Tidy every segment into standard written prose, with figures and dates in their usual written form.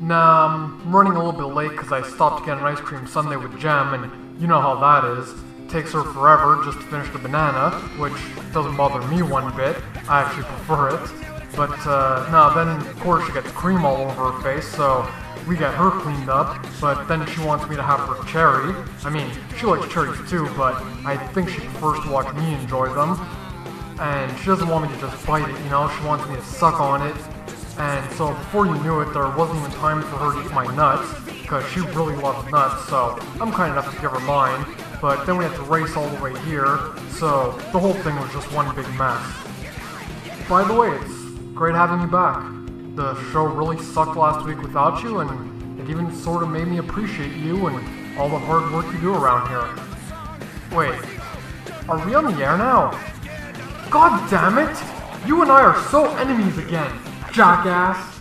Nah, I'm running a little bit late because I stopped to get an ice cream sundae with Gem, and you know how that is. Takes her forever just to finish the banana, which doesn't bother me one bit. I actually prefer it. But, then of course she gets cream all over her face, so we get her cleaned up, but then she wants me to have her cherry. I mean, she likes cherries too, but I think she prefers to watch me enjoy them. And she doesn't want me to just bite it, you know, she wants me to suck on it. And so before you knew it, there wasn't even time for her to eat my nuts, because she really loves nuts, so I'm kind enough to give her mine. But then we had to race all the way here, so the whole thing was just one big mess. By the way, it's great having you back. The show really sucked last week without you, and it even sort of made me appreciate you and all the hard work you do around here. Wait, are we on the air now? God damn it! You and I are so enemies again, jackass!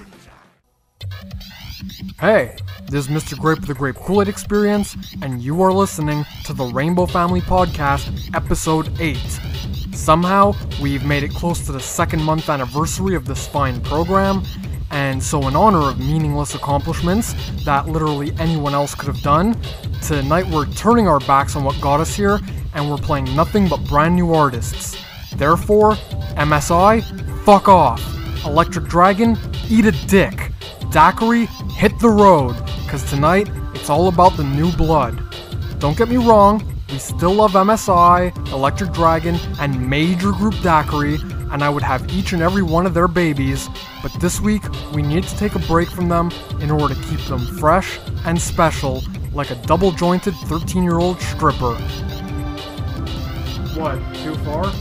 Hey, this is Mr. Grape of the Grape Kool-Aid Experience, and you are listening to the Rainbow Family Podcast, Episode 8. Somehow, we've made it close to the second month anniversary of this fine program, and so in honor of meaningless accomplishments that literally anyone else could have done, tonight we're turning our backs on what got us here, and we're playing nothing but brand new artists. Therefore, MSI, fuck off. Electric Dragon, eat a dick. Daiquiri, hit the road, because tonight, it's all about the new blood. Don't get me wrong, we still love MSI, Electric Dragon, and Major Group Daiquiri, and I would have each and every one of their babies, but this week we need to take a break from them in order to keep them fresh and special, like a double-jointed 13-year-old stripper. What, too far?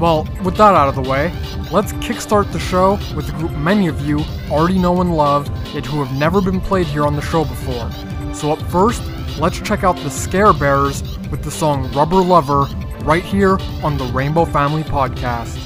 Well, with that out of the way, let's kickstart the show with a group many of you already know and love, yet who have never been played here on the show before. So up first, let's check out The Scare Bears with the song Rubber Lover right here on the Rainbow Family Podcast.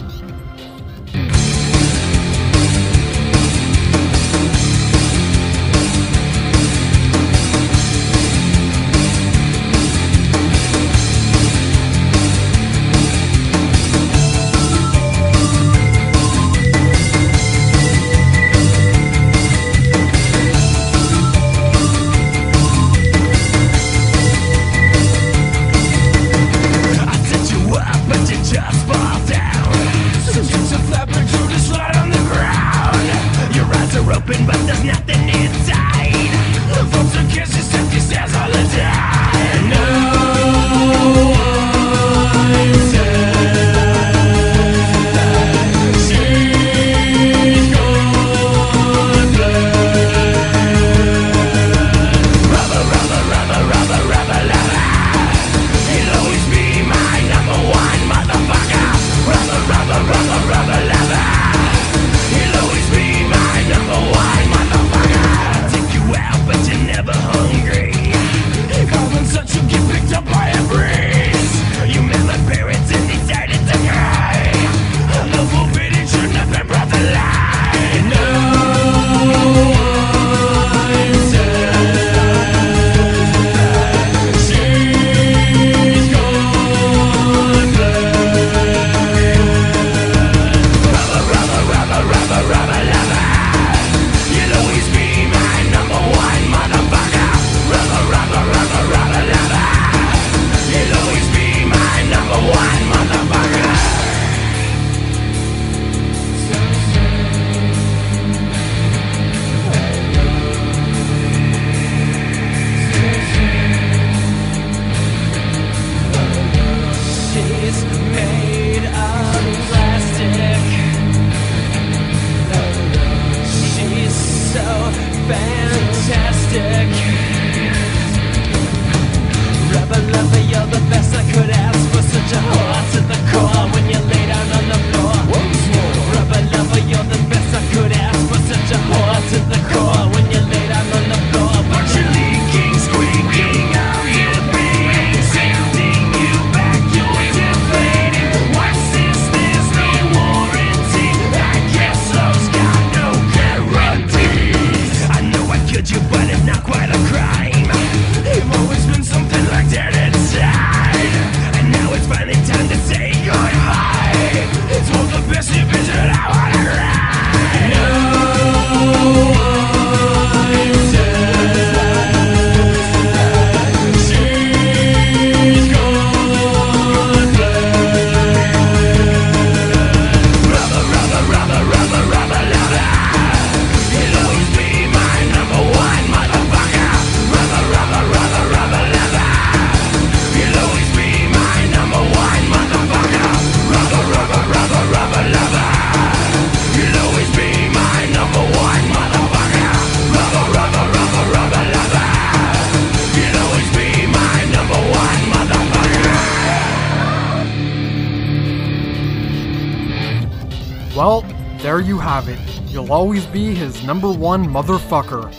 Well, there you have it. You'll always be his number one motherfucker.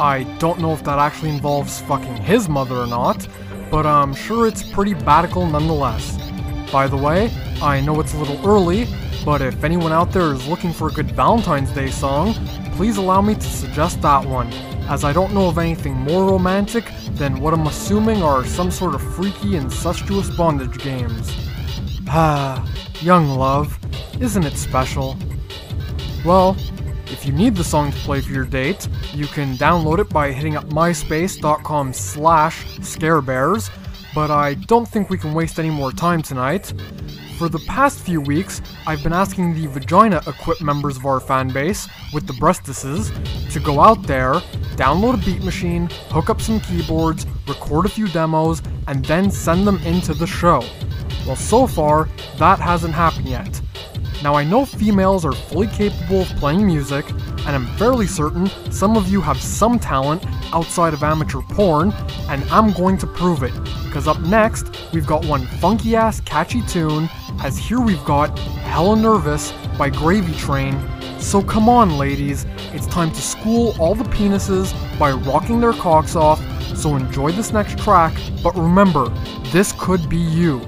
I don't know if that actually involves fucking his mother or not, but I'm sure it's pretty badical nonetheless. By the way, I know it's a little early, but if anyone out there is looking for a good Valentine's Day song, please allow me to suggest that one, as I don't know of anything more romantic than what I'm assuming are some sort of freaky, incestuous bondage games. Ah, young love, isn't it special? Well, if you need the song to play for your date, you can download it by hitting up myspace.com/scarebears, but I don't think we can waste any more time tonight. For the past few weeks, I've been asking the vagina-equipped members of our fanbase, with the breastises, to go out there, download a beat machine, hook up some keyboards, record a few demos, and then send them into the show. Well, so far, that hasn't happened yet. Now, I know females are fully capable of playing music, and I'm fairly certain some of you have some talent outside of amateur porn, and I'm going to prove it, because up next, we've got one funky-ass catchy tune, as here we've got Hella Nervous by Gravy Train. So come on, ladies, it's time to school all the penises by rocking their cocks off, so enjoy this next track, but remember, this could be you.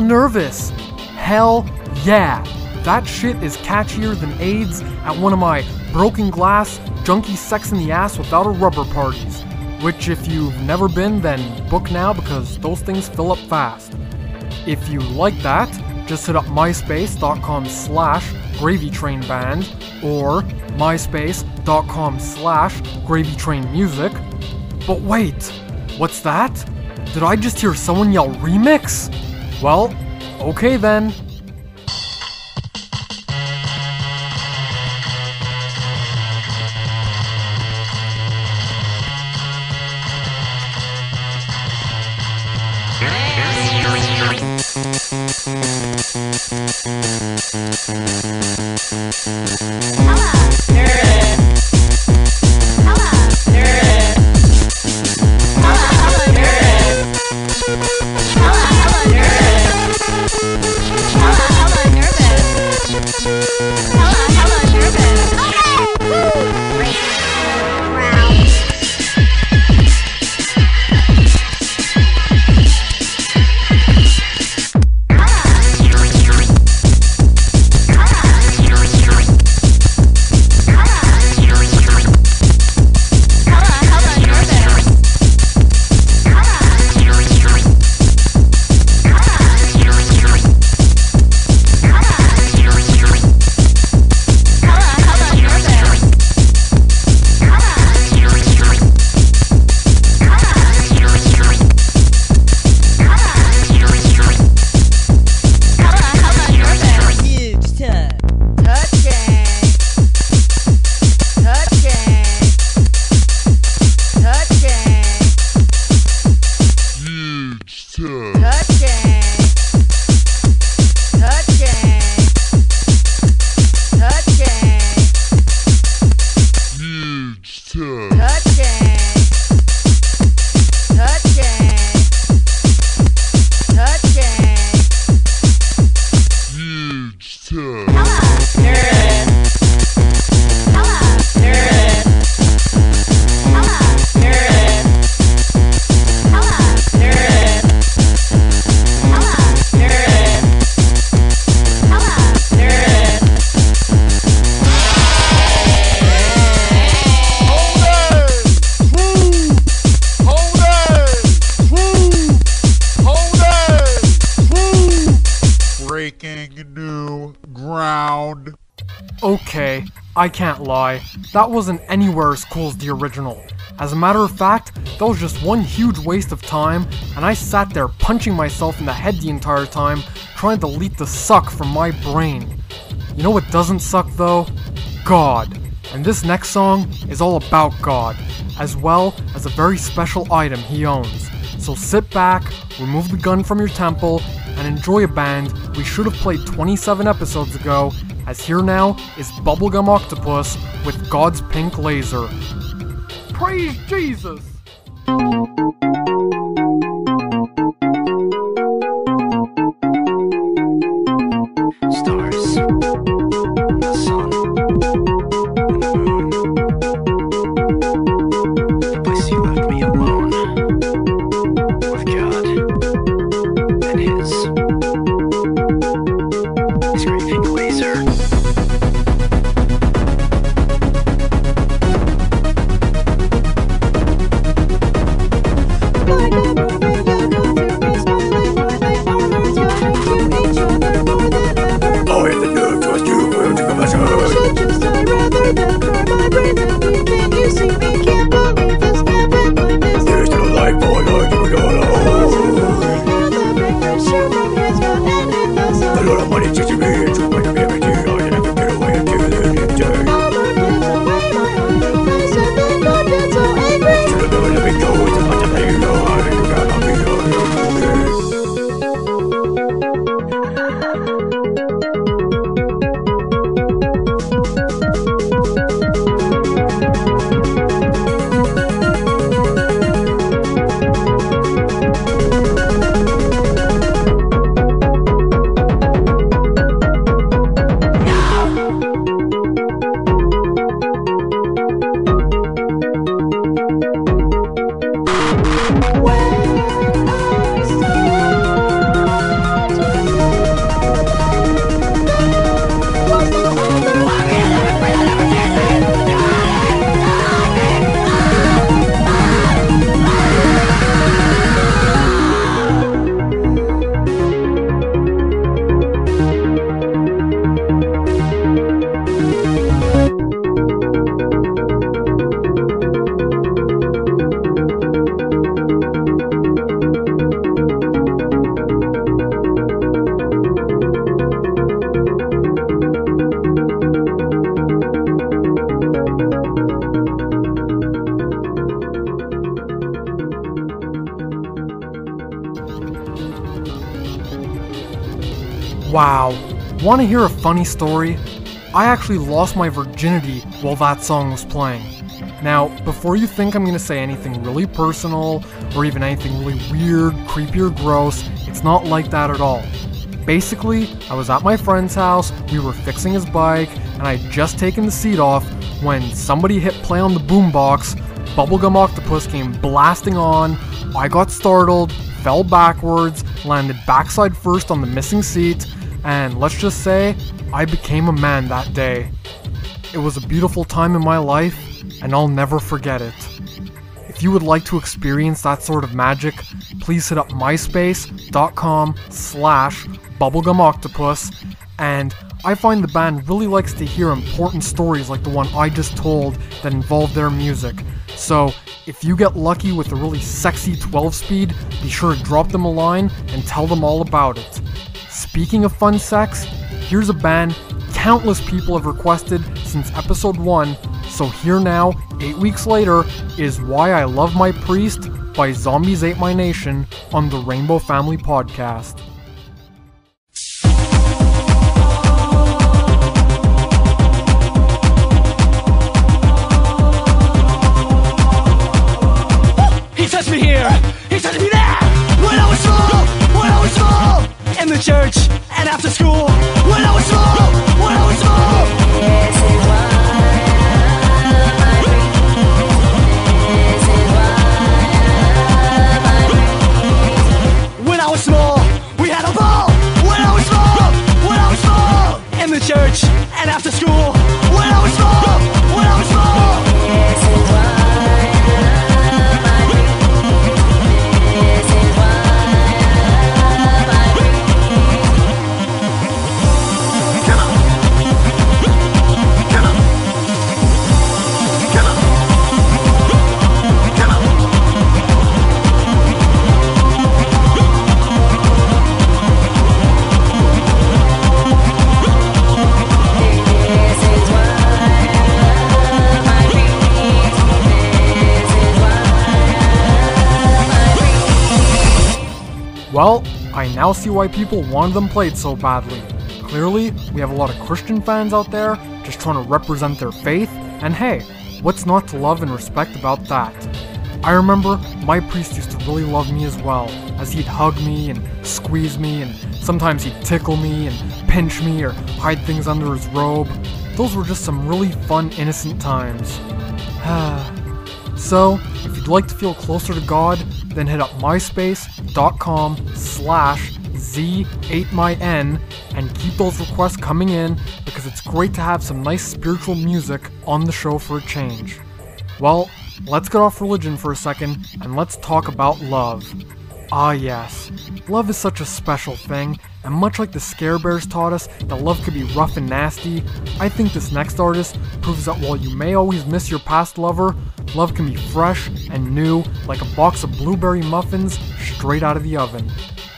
Nervous. Hell yeah. That shit is catchier than AIDS at one of my broken glass, junkie sex in the ass without a rubber parties. Which if you've never been, then book now because those things fill up fast. If you like that, just hit up myspace.com/gravytrainband or myspace.com/gravytrainmusic. But wait, what's that? Did I just hear someone yell remix? Well, okay then. Hello, nervous. Okay, I can't lie, that wasn't anywhere as cool as the original. As a matter of fact, that was just one huge waste of time, and I sat there punching myself in the head the entire time, trying to delete the suck from my brain. You know what doesn't suck though? God. And this next song is all about God, as well as a very special item he owns. So sit back, remove the gun from your temple, and enjoy a band we should have played 27 episodes ago, as here now is Bubblegum Octopus with God's Pink Laser. Praise Jesus! Stars, the sun, and the moon. The place you left me alone, with God and his great pink laser. Wow, wanna hear a funny story? I actually lost my virginity while that song was playing. Now, before you think I'm gonna say anything really personal, or even anything really weird, creepy or gross, it's not like that at all. Basically, I was at my friend's house, we were fixing his bike, and I had just taken the seat off when somebody hit play on the boombox, Bubblegum Octopus came blasting on, I got startled, fell backwards, landed backside first on the missing seat, and let's just say, I became a man that day. It was a beautiful time in my life, and I'll never forget it. If you would like to experience that sort of magic, please hit up myspace.com/bubblegumoctopus, and I find the band really likes to hear important stories like the one I just told that involve their music, so if you get lucky with a really sexy 12-speed, be sure to drop them a line and tell them all about it. Speaking of fun sex, here's a band countless people have requested since episode 1, so here now, 8 weeks later, is Why I Love My Priest by Zombies Ate My Nation on the Rainbow Family Podcast. He touched me here, he touched me there, when I was small, in the church and after school, when I was small, this is why I love my priest, this is why I love my priest. When I was small, we had a ball, when I was small, in the church and after school, when I was small, this is why. Well, I now see why people wanted them played so badly. Clearly, we have a lot of Christian fans out there just trying to represent their faith, and hey, what's not to love and respect about that? I remember my priest used to really love me as well, as he'd hug me and squeeze me, and sometimes he'd tickle me and pinch me or hide things under his robe. Those were just some really fun, innocent times. So, if you'd like to feel closer to God, then hit up myspace.com/z8myn and keep those requests coming in, because it's great to have some nice spiritual music on the show for a change. Well, let's get off religion for a second and let's talk about love. Ah yes, love is such a special thing, and much like the Scare Bears taught us that love could be rough and nasty, I think this next artist proves that while you may always miss your past lover, love can be fresh and new, like a box of blueberry muffins straight out of the oven.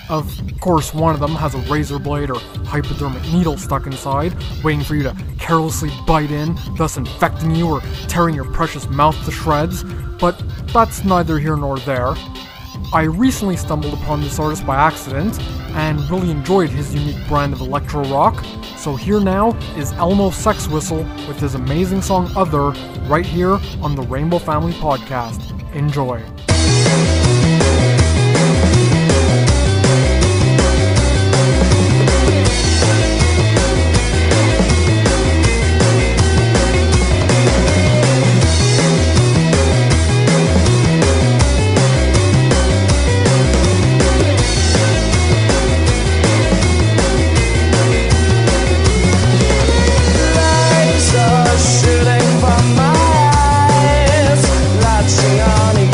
Of course, one of them has a razor blade or hypodermic needle stuck inside, waiting for you to carelessly bite in, thus infecting you or tearing your precious mouth to shreds, but that's neither here nor there. I recently stumbled upon this artist by accident, and really enjoyed his unique brand of electro rock, so here now is Elmo Sex Whistle with his amazing song Other, right here on the Rainbow Family Podcast. Enjoy. From my eyes, latching on to you.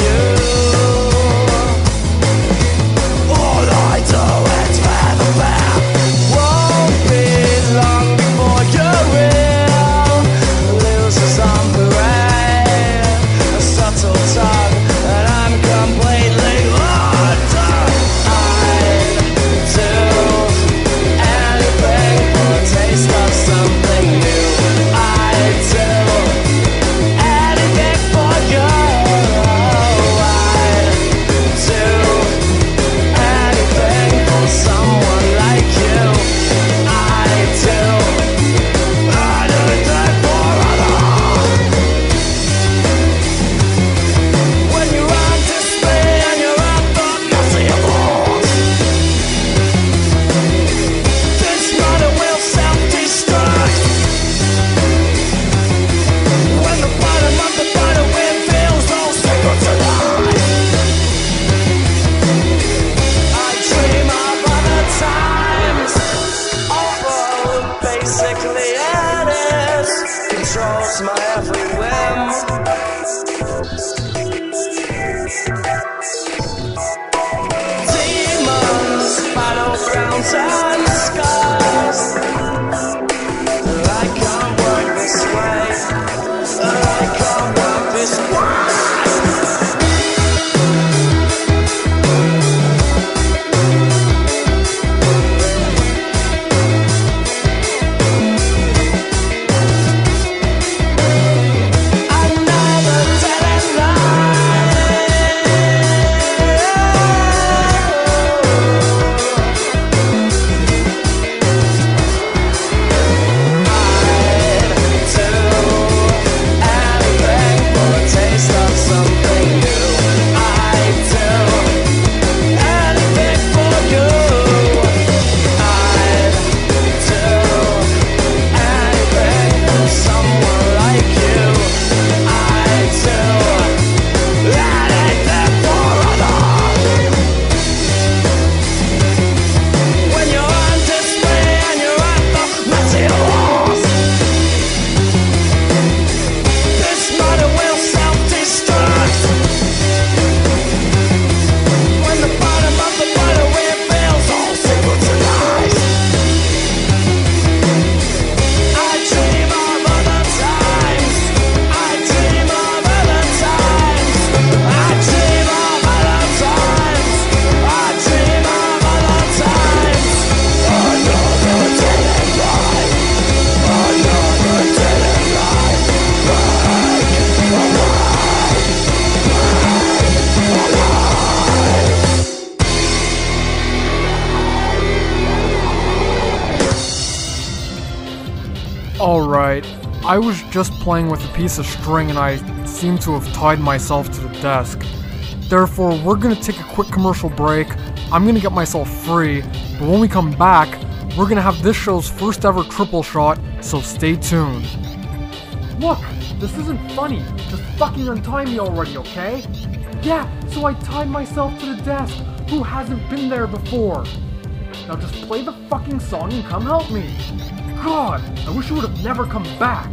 right, I was just playing with a piece of string and I seem to have tied myself to the desk. Therefore, we're going to take a quick commercial break. I'm going to get myself free, but when we come back, we're going to have this show's first ever triple shot, so stay tuned. Look, this isn't funny. Just fucking untie me already, okay? Yeah, so I tied myself to the desk. Who hasn't been there before? Now just play the fucking song and come help me. God, I wish you would have never come back.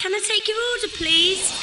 Can I take your order, please?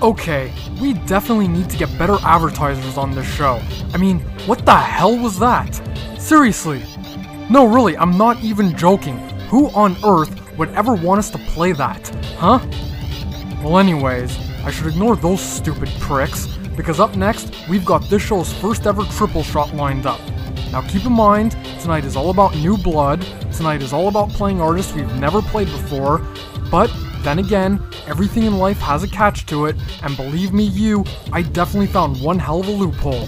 Okay, we definitely need to get better advertisers on this show. I mean, what the hell was that? Seriously. No, really, I'm not even joking. Who on earth would ever want us to play that? Huh? Well anyways, I should ignore those stupid pricks, because up next, we've got this show's first ever triple shot lined up. Now keep in mind, tonight is all about new blood, tonight is all about playing artists we've never played before, but then again, everything in life has a catch to it, and believe me you, I definitely found one hell of a loophole.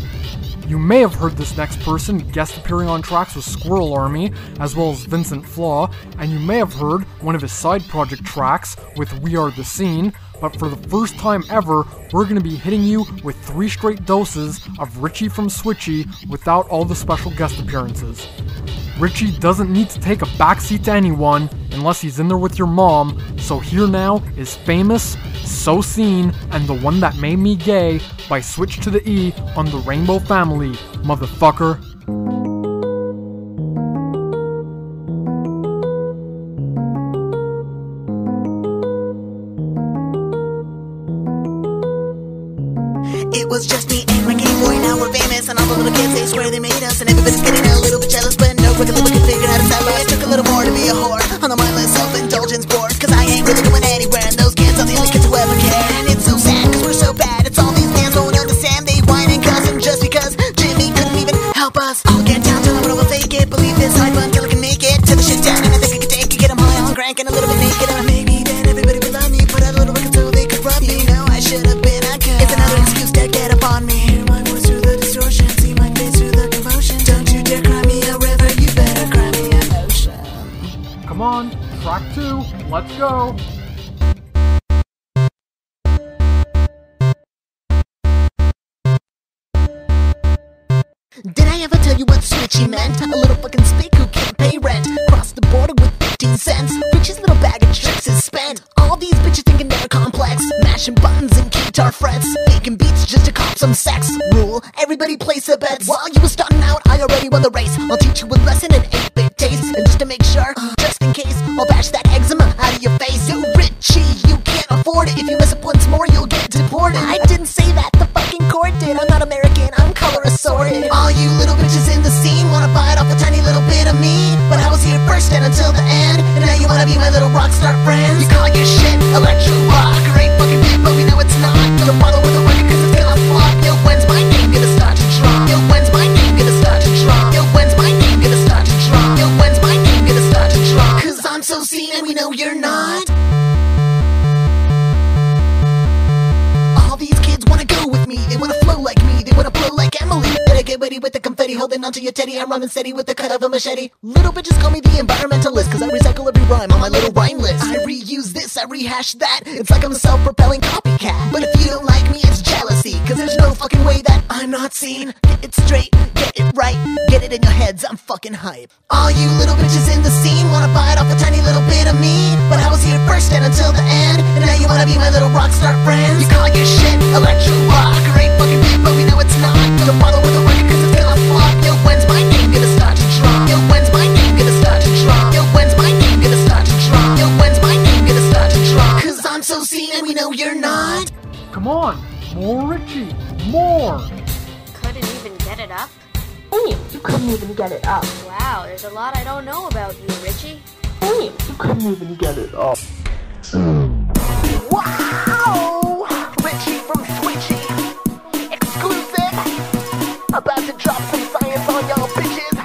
You may have heard this next person guest appearing on tracks with Squirrel Army, as well as Vincent Flaw, and you may have heard one of his side project tracks with We Are The Scene, but for the first time ever, we're going to be hitting you with 3 straight doses of Richie from Switchy without all the special guest appearances. Richie doesn't need to take a backseat to anyone, unless he's in there with your mom, so here now is Famous, So Seen, and The One That Made Me Gay by Switch to the E on the Rainbow Family, motherfucker. It was just me and my gay boy, now we're famous, and all the little kids, they swear they made us, and everybody's getting a little bit jealous, but no, we're gonna anymore, cause I ain't really going anywhere, and those kids are the only kids who ever care. And it's so sad, cause we're so bad, it's all these fans don't understand. They whine and cuss, and just because Jimmy couldn't even help us, I'll get down to the world, I'll fake it, believe this hype until I can make it, till the shit's down and I think I can take it, get them high on crank and a little bit naked, and maybe then everybody will love me, put out a little bit until they could rub me. You know I should have been a girl, it's another excuse to get up on me. Hear my voice through the distortion, see my face through the commotion, don't you dare cry me a river, you better cry me an ocean. Come on. Track 2, let's go! Did I ever tell you what Switchy meant? A little fucking speak who can't pay rent. Cross the border with 15 cents. Richie's little bag of tricks is spent. All these bitches thinking they're complex. Mashing buttons and guitar frets. Making beats just to cop some sex. Rule, everybody place their bets. While you were starting out, I already won the race. I'll teach you a lesson in 8-bit taste. And just to make sure, just in case, I'll bash that eczema out of your face. Yo, Richie, you can't afford it. If you mess up once more, you'll get deported. I didn't say that, the fucking court did. I'm not American, I'm color assorted. All you little bitches in the scene wanna bite off a tiny little bit of me, but I was here first and until the end, and now you wanna be my little rock star friends. You call your shit electro rock, great fucking bit, but we know it's not. Don't bother with the record cause it's gonna flop. Yo, when's my name gonna start to drop? Yo, when's my name gonna start to drop? Yo, when's my name gonna start to drop? Yo, when's my name gonna start to drop? Cause I'm so seen and we know you're not. All these kids wanna go with me, they wanna flow like me, they wanna blow like Emily. Get witty with the confetti, holding onto your teddy. I'm running steady with the cut of a machete. Little bitches call me the environmentalist, cause I recycle every rhyme on my little rhyme list. I reuse this, I rehash that. It's like I'm a self-propelling copycat. But if you don't like me, it's jealousy, cause there's no fucking way that I'm not seen. Get it straight, get it right, get it in your heads, I'm fucking hype. All you little bitches in the scene wanna bite off a tiny little bit of me, but I was here first and until the end, and now you wanna be my little rock star friends. You call your shit electro rock, great fucking bit, but we know it's not. Don't bother with the cause it's gonna flop. Yo, when's my name gonna start to drop? Yo, when's my name gonna start to drop? Yo, when's my name gonna start to drop? Yo, when's my name gonna start to drop? Cause I'm so seen and we know you're not. Come on, more Richie, more! Couldn't even get it up? Damn, you couldn't even get it up. Wow, there's a lot I don't know about you, Richie. Damn, you couldn't even get it up. Wow! Richie from Switchy. Exclusive! About to drop some science on y'all bitches.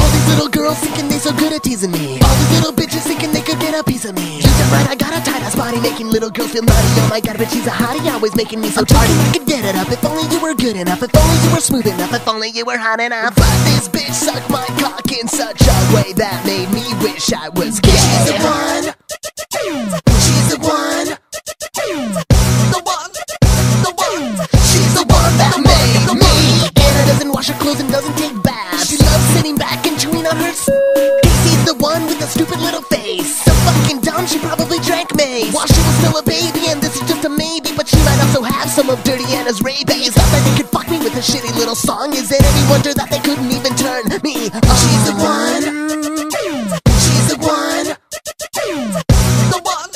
All these little girls thinking they so good at teasing me. All these little bitches thinking they could get a piece of me. Use it right, I got a tight ass body, making little girls feel naughty. Oh my god, but she's a hottie, always making me so tardy. I could get it up if only you were good enough. If only you were smooth enough. If only you were hot enough. But this bitch sucked my cock in such a way that made me wish I was gay. She's the one. She's the one. The one. The one. She's the one that made me. Doesn't wash her clothes and doesn't take baths. She loves sitting back and chewing on her Casey's the one with the stupid little face. So fucking dumb, she probably drank mace while she was still a baby, and this is just a maybe. But she might also have some of Dirty Anna's rabies. Not that they could fuck me with a shitty little song. Is it any wonder that they couldn't even turn me on? She's the one. She's the one. The one.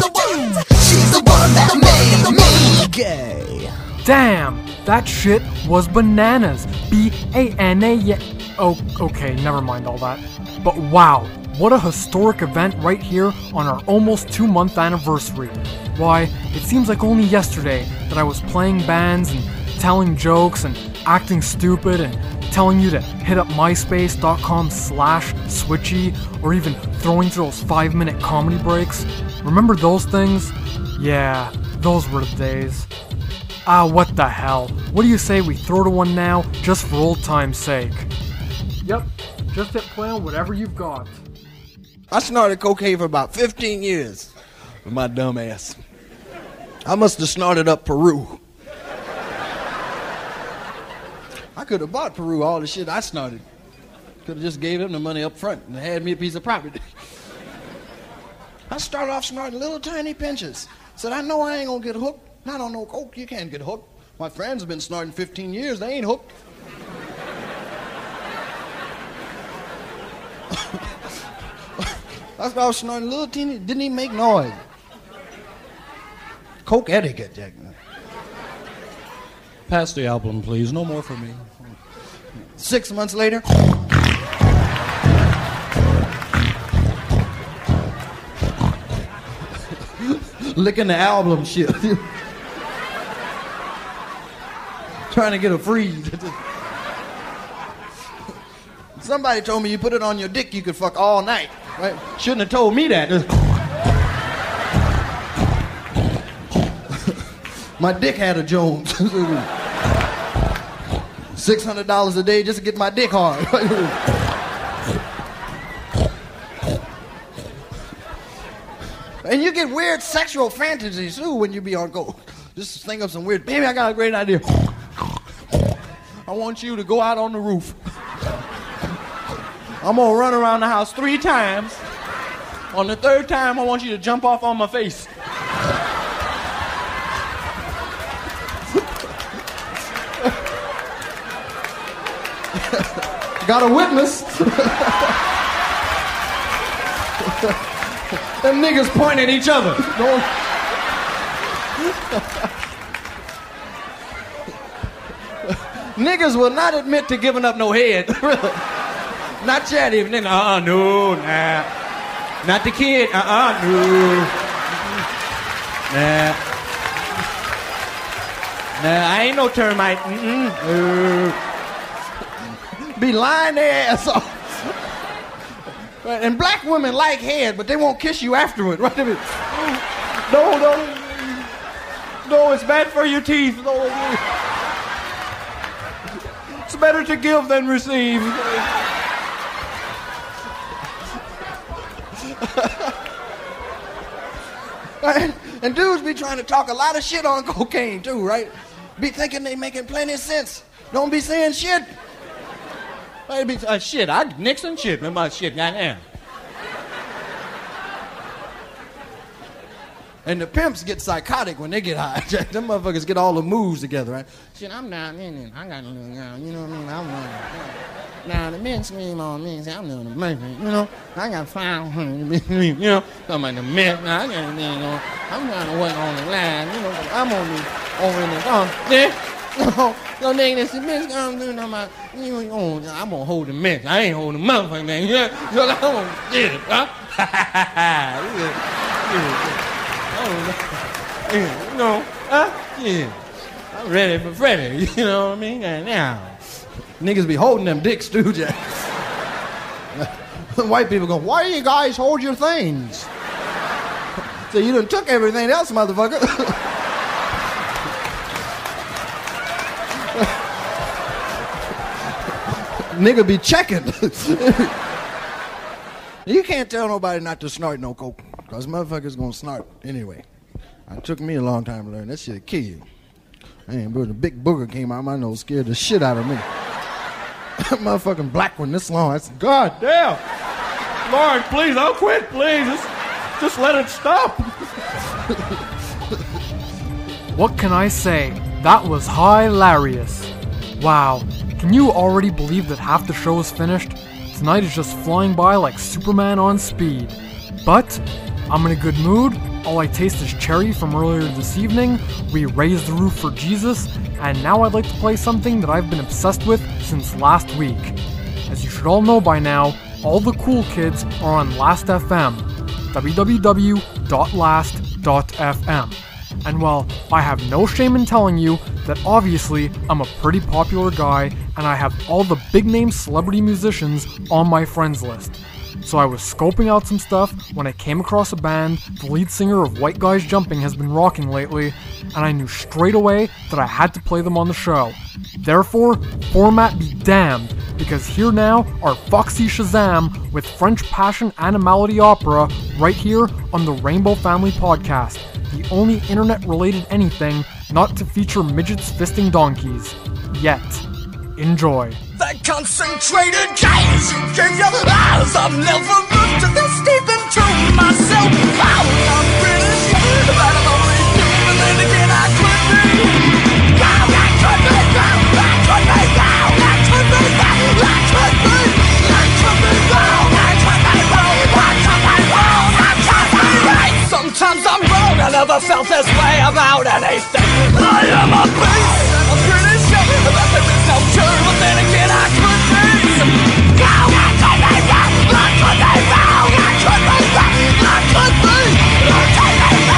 The one. She's the one that made me gay. Damn! That shit was bananas. B-A-N-A-Y. Oh, okay, never mind all that. But wow, what a historic event right here on our almost 2-month anniversary. Why, it seems like only yesterday that I was playing bands and telling jokes and acting stupid and telling you to hit up myspace.com/switchy or even throwing through those 5-minute comedy breaks. Remember those things? Yeah, those were the days. Ah, what the hell? What do you say we throw to one now, just for old time's sake? Yep, just hit play on whatever you've got. I snorted cocaine for about 15 years with my dumb ass. I must have snorted up Peru. I could have bought Peru all the shit I snorted. Could have just gave them the money up front and had me a piece of property. I started off snorting little tiny pinches. Said, I know I ain't gonna get hooked. I don't know coke, you can't get hooked. My friends have been snorting 15 years, they ain't hooked. That's why I was snorting little teeny, didn't even make noise. Coke etiquette, Jack. Pass the album, please, no more for me. 6 months later. Licking the album shit. Trying to get a freeze. Somebody told me you put it on your dick, you could fuck all night. Right? Shouldn't have told me that. My dick had a Jones. $600 a day just to get my dick hard. And you get weird sexual fantasies too when you be on go. Just think of some weird, baby, I got a great idea. I want you to go out on the roof. I'm gonna run around the house 3 times. On the 3rd time, I want you to jump off on my face. Got a witness. Them niggas point at each other. Niggas will not admit to giving up no head. Not yet, even then. No, nah. Not the kid. No. Nah. Nah, I ain't no termite. Be lying their ass off. Right, and black women like head, but they won't kiss you afterward, right? No, it's bad for your teeth. No, it's better to give than receive. Right? And dudes be trying to talk a lot of shit on cocaine too, right? Be thinking they making plenty of sense. Don't be saying shit. Maybe shit, I Nixon shit, remember my shit, goddamn. And the pimps get psychotic when they get high. Them motherfuckers get all the moves together, right? Shit, I'm down in I got a little girl, you know what I mean? Now the men scream on me and say, I'm doing the baby, you know? I got 500, you know? I'm like the men, I got a thing on. I'm trying to work on the line, you know? I'm on the, over in the, there. No, nigga, that's the bitch I'm doing. I'm gonna hold the mess. I ain't holding the motherfucking thing. Yeah, so I'm gonna get it, huh? Yeah. No, yeah. I'm ready for Freddy. You know what I mean? And now, niggas be holding them dicks too, Jack. White people go, why do you guys hold your things? So you done took everything else, motherfucker. Nigga be checking. You can't tell nobody not to snort no coke, because motherfuckers gonna snort anyway. It took me a long time to learn that shit'll kill you. Man, bro, the big booger came out of my nose, scared the shit out of me. That motherfucking black one this long, I said, God damn. Lord, please, I'll quit, please. Just let it stop. What can I say? That was hilarious. Wow. Can you already believe that half the show is finished? Tonight is just flying by like Superman on speed. But I'm in a good mood, all I taste is cherry from earlier this evening, we raised the roof for Jesus, and now I'd like to play something that I've been obsessed with since last week. As you should all know by now, all the cool kids are on Last.fm, www.last.fm. And while I have no shame in telling you that obviously I'm a pretty popular guy and I have all the big name celebrity musicians on my friends list. So I was scoping out some stuff when I came across a band the lead singer of White Guys Jumping has been rocking lately, and I knew straight away that I had to play them on the show. Therefore, format be damned, because here now are Foxy Shazam with French Passion Animality Opera right here on the Rainbow Family Podcast. The only internet-related anything not to feature midgets fisting donkeys. Yet. Enjoy. The concentrated gaze you gave your lies, I've never looked this deep into myself. I'm pretty sure that I'm only human, and again I could be. I could be. Sometimes I'm wrong, I never felt this way about anything. I am a beast, I'm pretty sure that there is no cure, but then again I could be. I could be wrong, I could be wrong, I could be wrong, I could be.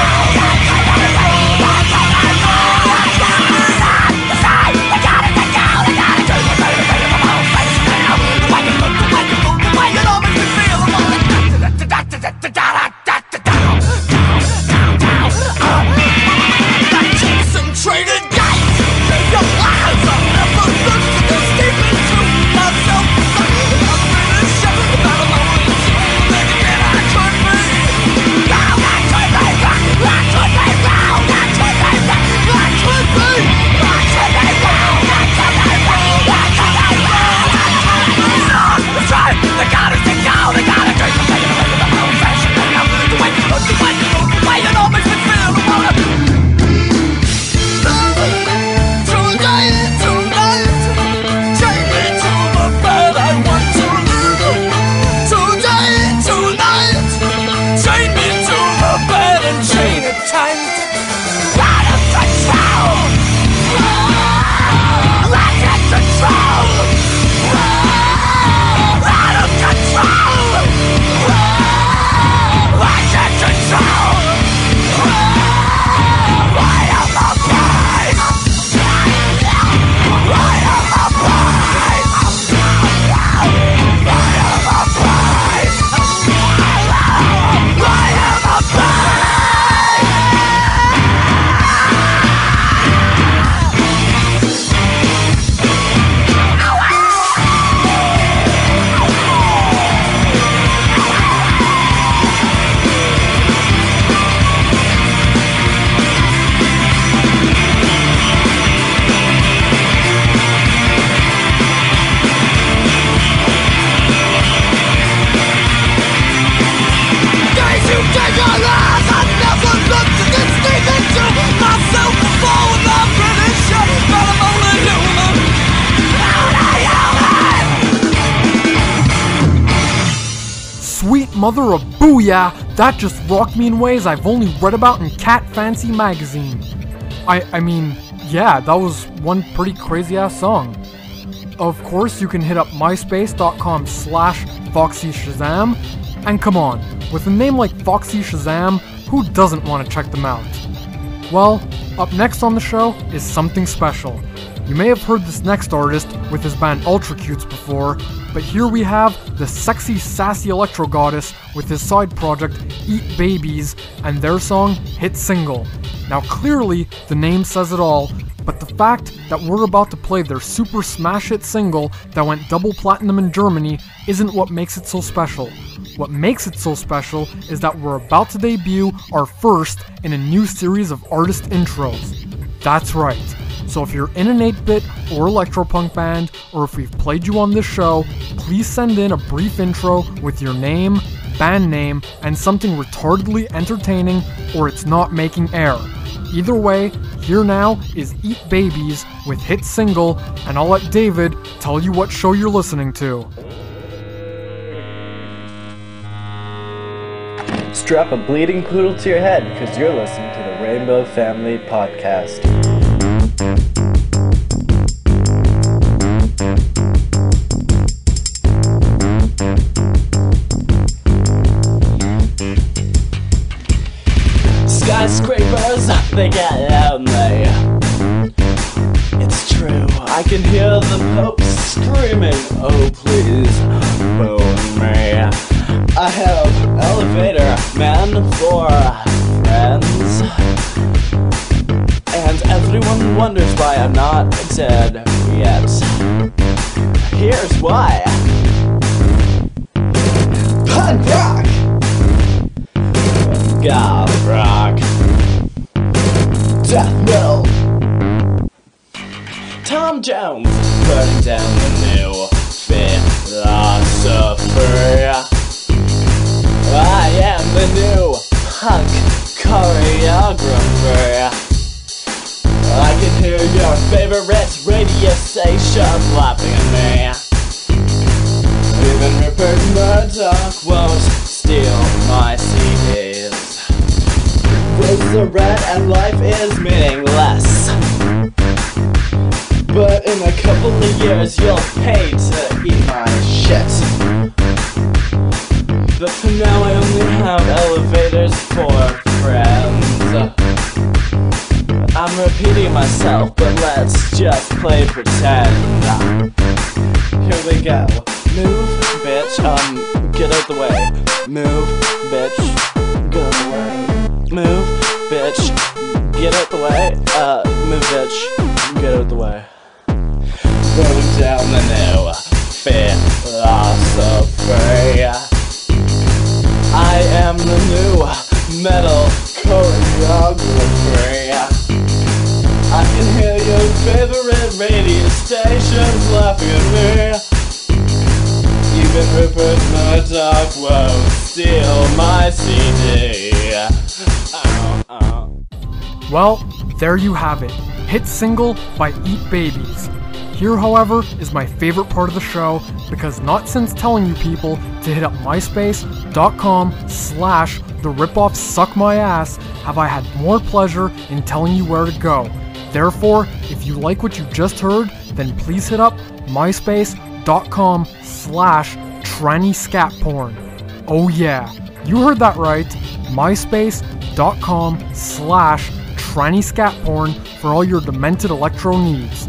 Mother of booyah, that just rocked me in ways I've only read about in Cat Fancy magazine. I mean, yeah, that was one pretty crazy ass song. Of course, you can hit up myspace.com/Foxy Shazam, and come on, with a name like Foxy Shazam, who doesn't want to check them out? Well, up next on the show is something special. You may have heard this next artist with his band Ultra Cutes before, but here we have the sexy, sassy electro goddess with his side project Eat Babies and their song Hit Single. Now clearly, the name says it all, but the fact that we're about to play their super smash hit single that went double platinum in Germany isn't what makes it so special. What makes it so special is that we're about to debut our first in a new series of artist intros. That's right. So if you're in an 8-bit or electropunk band, or if we've played you on this show, please send in a brief intro with your name, band name, and something retardedly entertaining, or it's not making air. Either way, here now is Eat Babies with Hit Single, and I'll let David tell you what show you're listening to. Strap a bleeding poodle to your head, because you're listening to the Rainbow Family Podcast. Skyscrapers, they get lonely. It's true, I can hear the Pope screaming, oh please, bone me. I have elevator man for friends, and everyone wonders why I'm not dead yet. Here's why. Punk rock! Goth rock! Death metal. Tom Jones burning down the new philosophy. I am the new punk choreographer. I can hear your favorite radio station laughing at me. Even Rupert Murdoch won't steal my CDs. Resurrect and life is meaningless, but in a couple of years you'll pay to eat my shit. But for now I only have elevators for friends. I'm repeating myself, but let's just play pretend. Here we go. Move, bitch, get out the way. Move, bitch, get out the way. Move, bitch, get out the way. Move, bitch, get out the way. Burn down the new philosophy. I am the new metal choreography. I can hear your favorite radio stations laughing at me. Even Rupert Murdoch won't steal my CD. Well, there you have it. Hit Single by Eat Babies. Here, however, is my favorite part of the show, because not since telling you people to hit up myspace.com/theripoffsuckmyass have I had more pleasure in telling you where to go. Therefore, if you like what you just heard, then please hit up myspace.com/tranny scat porn. Oh yeah, you heard that right, myspace.com/tranny scat porn for all your demented electro needs.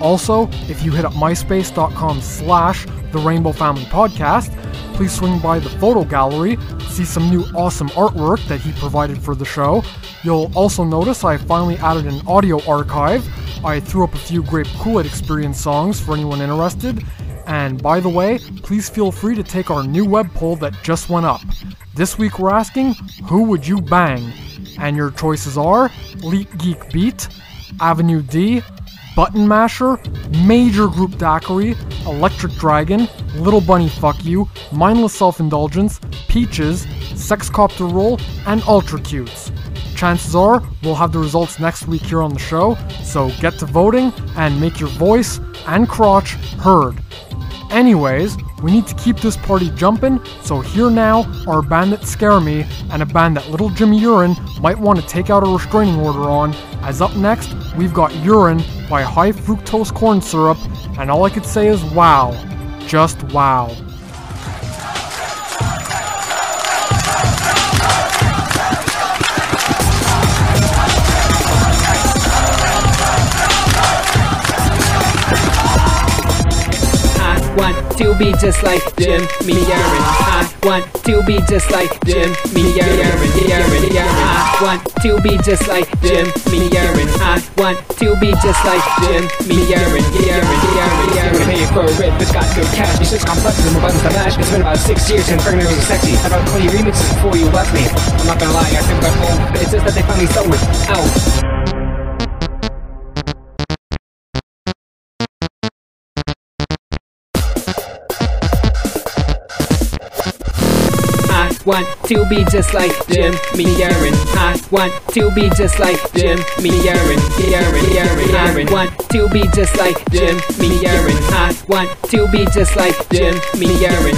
Also, if you hit up myspace.com/the Rainbow Family Podcast, please swing by the photo gallery, see some new awesome artwork that he provided for the show. You'll also notice I finally added an audio archive. I threw up a few Grape Kool-Aid Experience songs for anyone interested. And by the way, please feel free to take our new web poll that just went up. This week we're asking, who would you bang? And your choices are Elite Geek Beat, Avenue D, Button Masher, Major Group Daiquiri, Electric Dragon, Little Bunny Fuck You, Mindless Self-Indulgence, Peaches, Sex Copter Roll, and Ultra Cutes. Chances are we'll have the results next week here on the show, so get to voting and make your voice and crotch heard. Anyways, we need to keep this party jumping, so here now are a band that scare me and a band that little Jimmy Urine might want to take out a restraining order on, as up next we've got Urine by High Fructose Corn Syrup, and all I could say is wow. Just wow. Want to be just like Jimmy Urine. I want to be just like Jimmy Urine. I want to be just like Jimmy Urine. I want to be just like Jimmy Urine. Paying for a rip, bitch got good cash. It's just complex and my buttons to mash. It's been about 6 years and pregnant was sexy. About 20 remixes before you left me. I'm not gonna lie, I think I'm old, but it's just that they finally sold it out. Want to be just like Jimmy Urine. I want to be just like Jimmy Urine. I want to be just like Jimmy Urine. I want to be just like Jimmy Urine.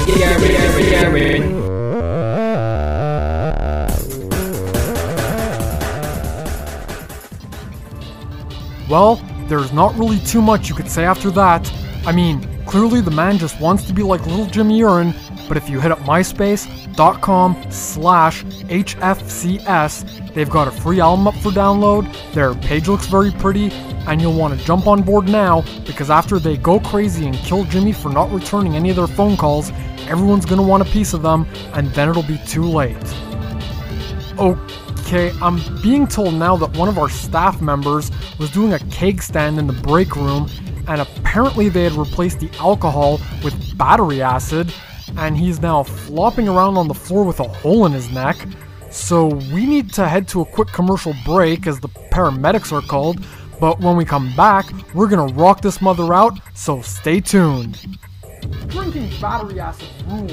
Well, there's not really too much you could say after that. I mean, clearly the man just wants to be like little Jimmy Urine, but if you hit up myspace.com/HFCS, they've got a free album up for download, their page looks very pretty, and you'll want to jump on board now, because after they go crazy and kill Jimmy for not returning any of their phone calls, everyone's going to want a piece of them, and then it'll be too late. Okay, I'm being told now that one of our staff members was doing a keg stand in the break room, and apparently they had replaced the alcohol with battery acid, and he's now flopping around on the floor with a hole in his neck. So we need to head to a quick commercial break, as the paramedics are called, but when we come back, we're gonna rock this mother out, so stay tuned. Drinking battery acid rules.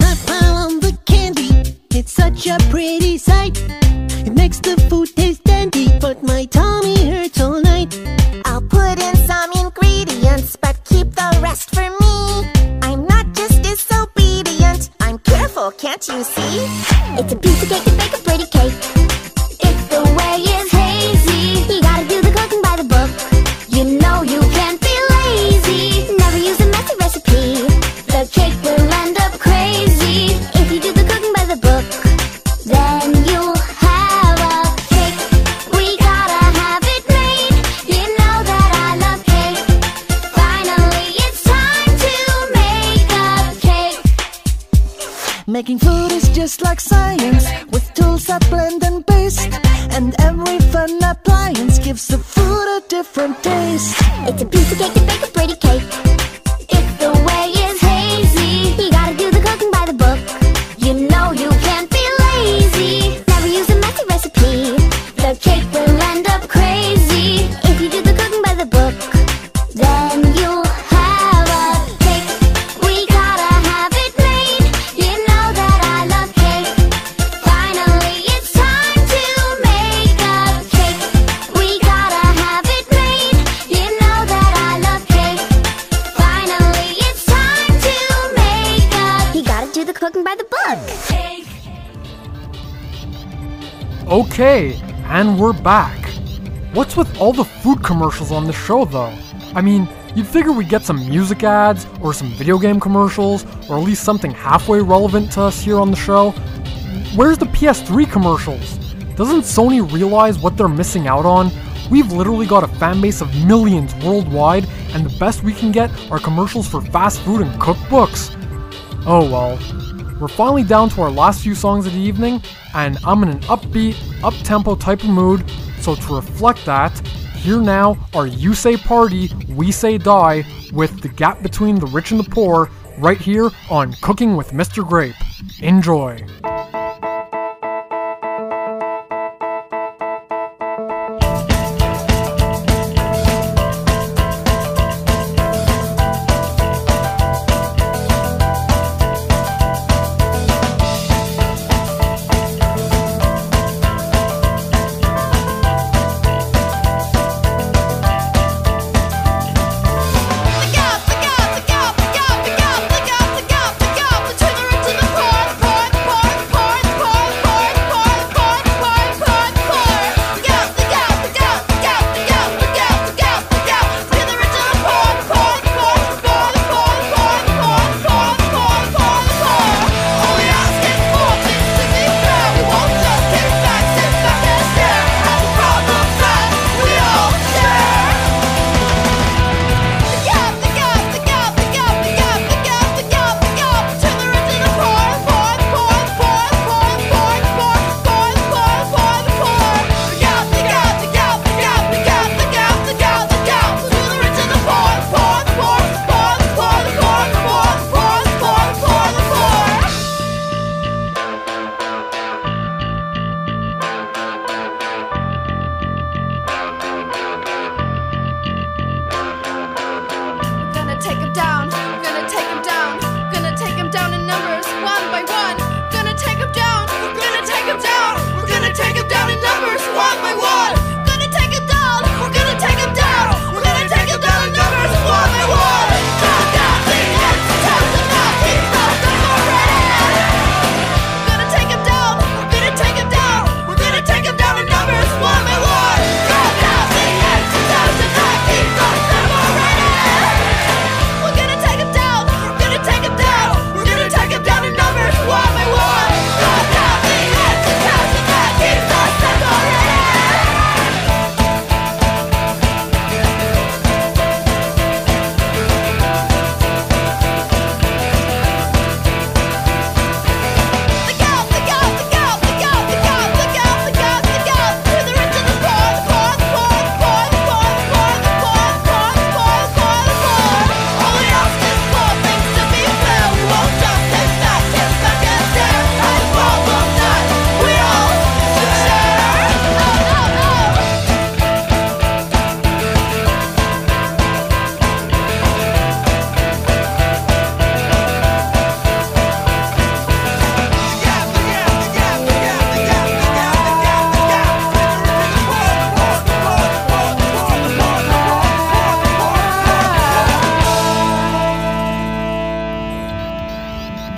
I found the candy, it's such a pretty sight. It makes the food taste dandy, but my tummy hurts all night. I'll put in some ingredients, but keep the rest for me. I'm not just disobedient, I'm careful, can't you see? It's a piece of cake to make a pretty cake. If the way is hazy, you gotta do the cooking by the book. You know you can't be lazy. Never use a messy recipe, the cake will end up crazy. If you do the cooking by the book, then you'll have a cake. We gotta have it made. You know that I love cake. Finally, it's time to make a cake. Making food is just like science, with tools that blend and paste, and every fun appliance gives the food a different taste. It's a piece of cake to make a pretty cake. If the way is hazy, you gotta do the cooking by the book. You know you can't be lazy. Never use a messy recipe, the cake will end up crazy. If you do the cooking by the book, then you'll have a cake. We gotta have it made. You know that I love cake. Finally, it's time to make do the cooking by the book. Okay, and we're back. What's with all the food commercials on this show, though? I mean, you'd figure we'd get some music ads, or some video game commercials, or at least something halfway relevant to us here on the show. Where's the PS3 commercials? Doesn't Sony realize what they're missing out on? We've literally got a fan base of millions worldwide, and the best we can get are commercials for fast food and cookbooks. Oh well. We're finally down to our last few songs of the evening, and I'm in an upbeat, up-tempo type of mood, so to reflect that, here now are You Say Party, We Say Die, with The Gap Between the Rich and the Poor, right here on Cooking with Mr. Grape. Enjoy.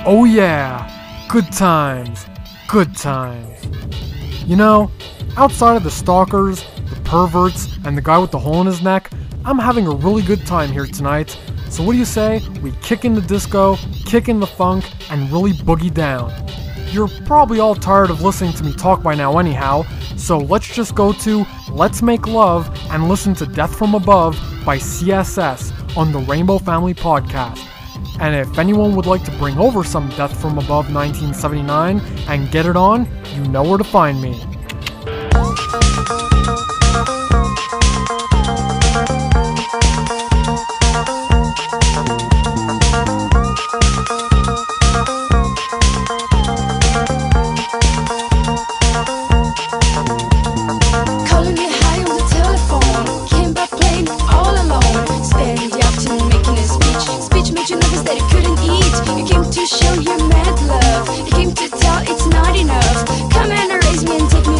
Oh yeah, good times, good times. You know, outside of the stalkers, the perverts, and the guy with the hole in his neck, I'm having a really good time here tonight. So what do you say we kick in the disco, kick in the funk, and really boogie down? You're probably all tired of listening to me talk by now anyhow, so let's just go to Let's Make Love and listen to Death From Above by CSS on the Rainbow Family Podcast. And if anyone would like to bring over some Death From Above 1979 and get it on, you know where to find me. Show your mad love. You came to tell it's not enough. Come and erase me and take me.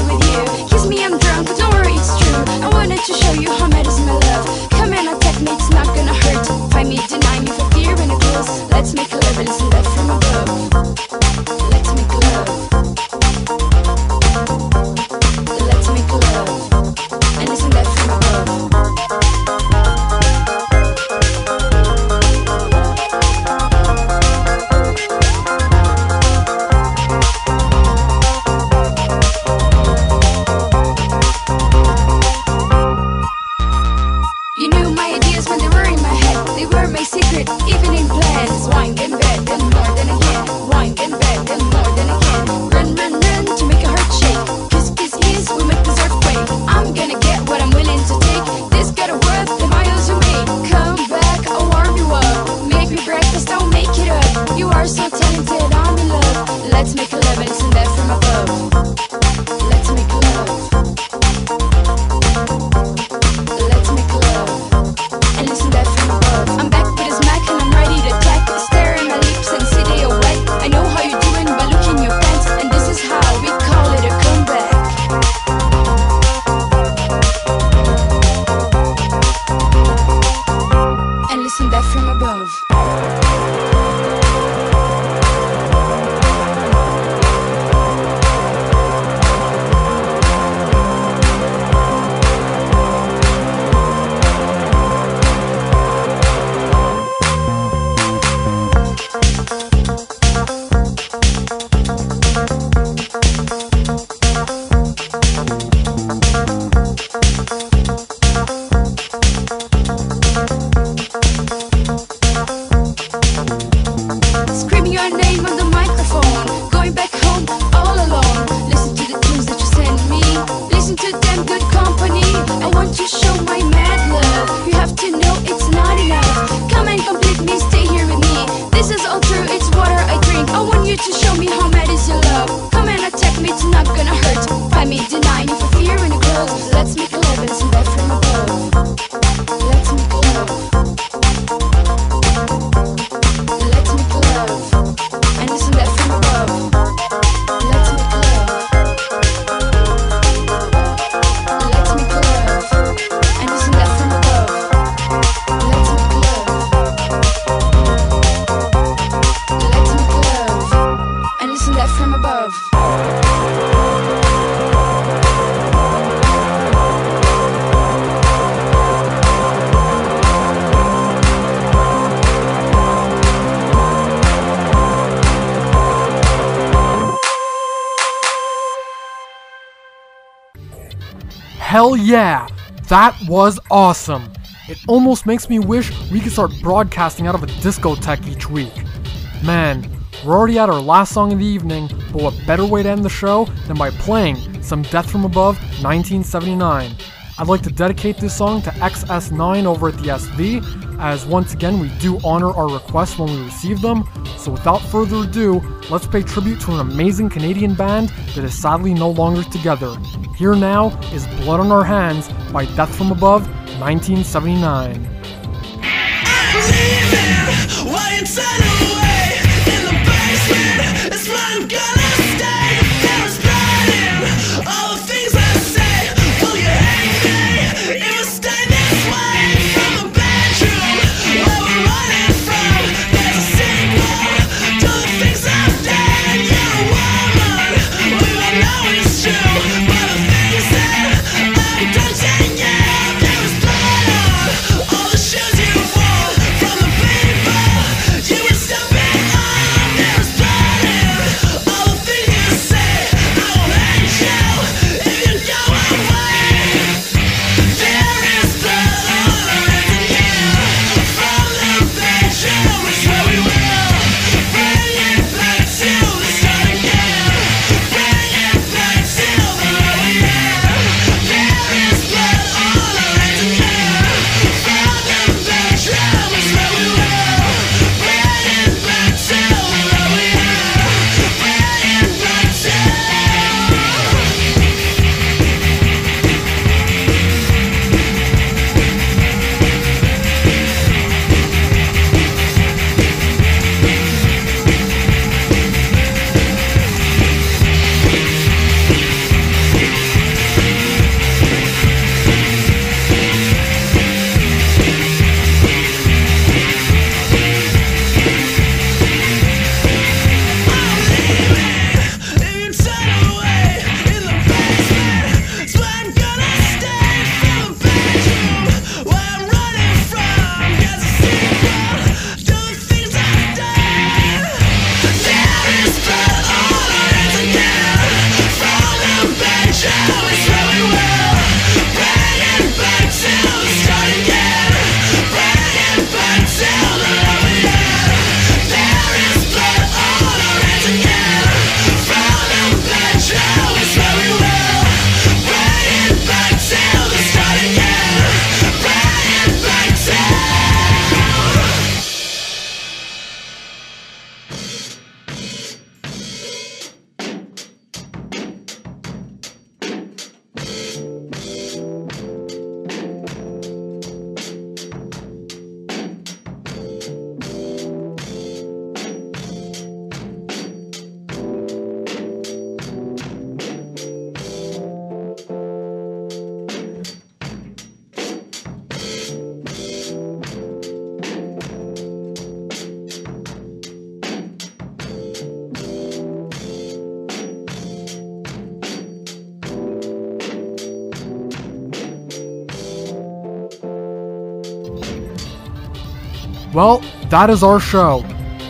Hell yeah! That was awesome! It almost makes me wish we could start broadcasting out of a discotheque each week. Man, we're already at our last song of the evening, but what better way to end the show than by playing some Death From Above 1979. I'd like to dedicate this song to XS9 over at the SV, as once again we do honor our requests when we receive them, so without further ado, let's pay tribute to an amazing Canadian band that is sadly no longer together. Here now is Blood on Our Hands by Death From Above, 1979. She was Well, that is our show.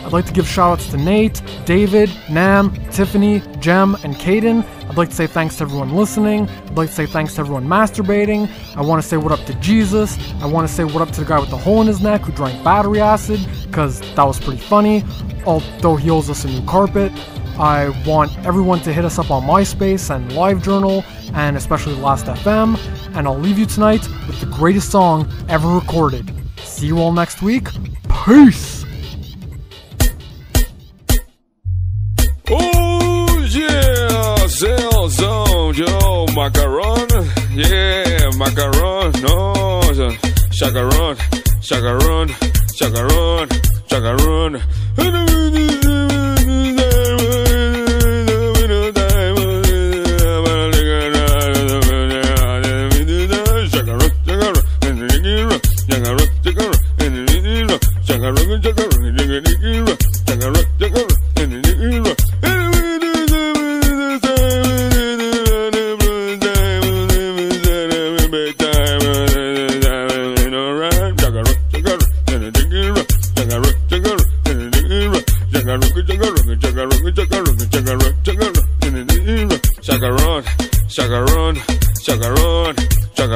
I'd like to give shoutouts to Nate, David, Nam, Tiffany, Jem, and Caden. I'd like to say thanks to everyone listening. I'd like to say thanks to everyone masturbating. I want to say what up to Jesus. I want to say what up to the guy with the hole in his neck who drank battery acid, because that was pretty funny, although he owes us a new carpet. I want everyone to hit us up on MySpace and LiveJournal, and especially Last.fm. And I'll leave you tonight with the greatest song ever recorded. See you all next week. Peace! Oh yeah, Zelzone, yo, macaron, yeah, macaron, no, chacaron, chacaron, chacaron, chacaron. Take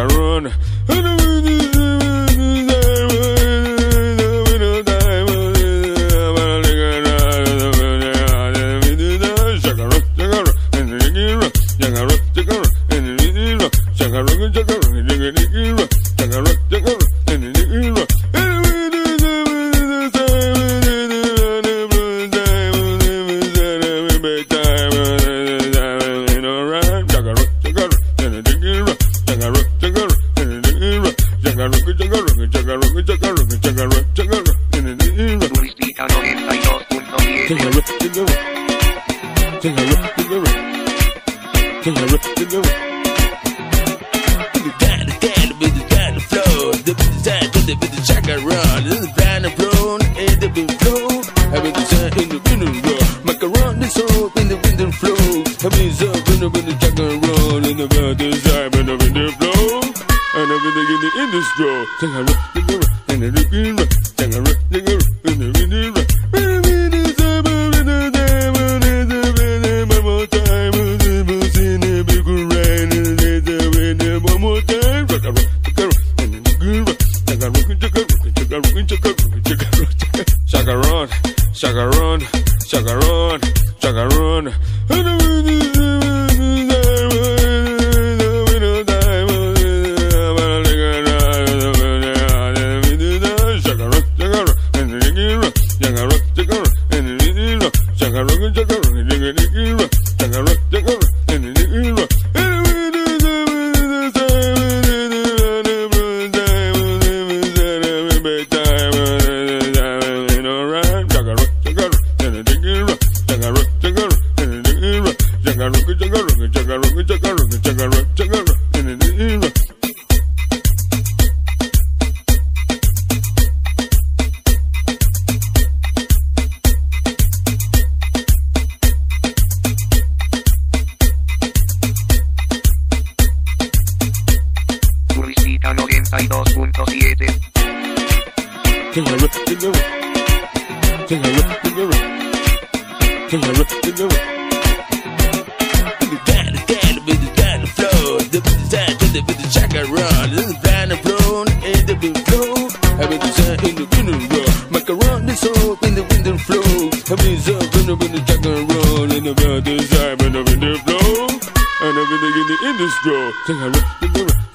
a look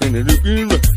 in the mirror.